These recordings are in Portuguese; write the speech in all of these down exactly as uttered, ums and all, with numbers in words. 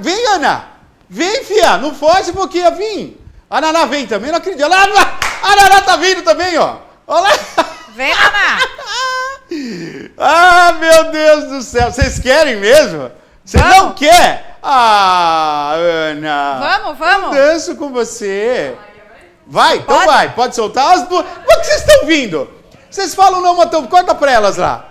Vem, Ana. Vem, fia. Não foge porque ia vir. A Naná vem também, não acredito. Olha lá, a Naná tá vindo também, ó. Olha lá. Vem, Naná. Ah, meu Deus do céu. Vocês querem mesmo? Você não quer? Ah, Ana. Vamos, vamos. Eu danço com você. Vai, então pode? Vai. Pode soltar as duas. Por que vocês estão vindo? Vocês falam não, Matão. Corta pra elas lá.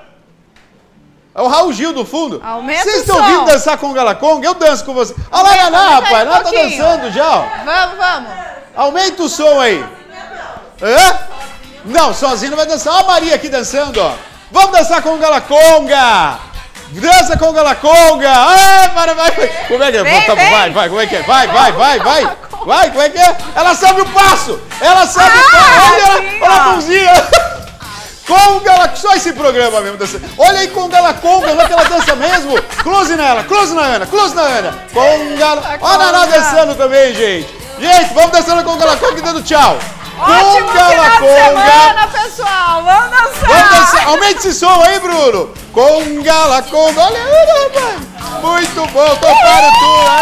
É o Raul Gil do fundo. Aumenta o som. Vocês estão vindo dançar com o Galaconga? Eu danço com você. Olha lá, Naná, rapaz. Naná tá dançando já, ó. Vamos, vamos. Aumenta o som aí. Hã? Não, sozinho não vai dançar. Olha a Maria aqui dançando, ó. Vamos dançar com o Galaconga. Dança com o Galaconga. Ai, para, vai. Como é que é? Vem, tá, vai, vai, como é que é? Vai, vai, vai, vai. Vai, como é que é? Ela sabe o passo. Ela sabe ah, o passo. Olha, ela, olha a mãozinha. Com o Galaconga, só esse programa mesmo dançando. Olha aí com o Galaconga, olha que ela dança mesmo. Close nela, close na Ana, close na Ana. Com o Galaconga. Olha a Naná dançando também, gente. Gente, vamos dançando com o Galaconga e dando tchau. Ótimo com o Galaconga, pessoal. Vamos dançar. Vamos dançar. Aumente esse som aí, Bruno. Com o Galaconga. Olha aí, rapaz. Muito bom, toparam tudo.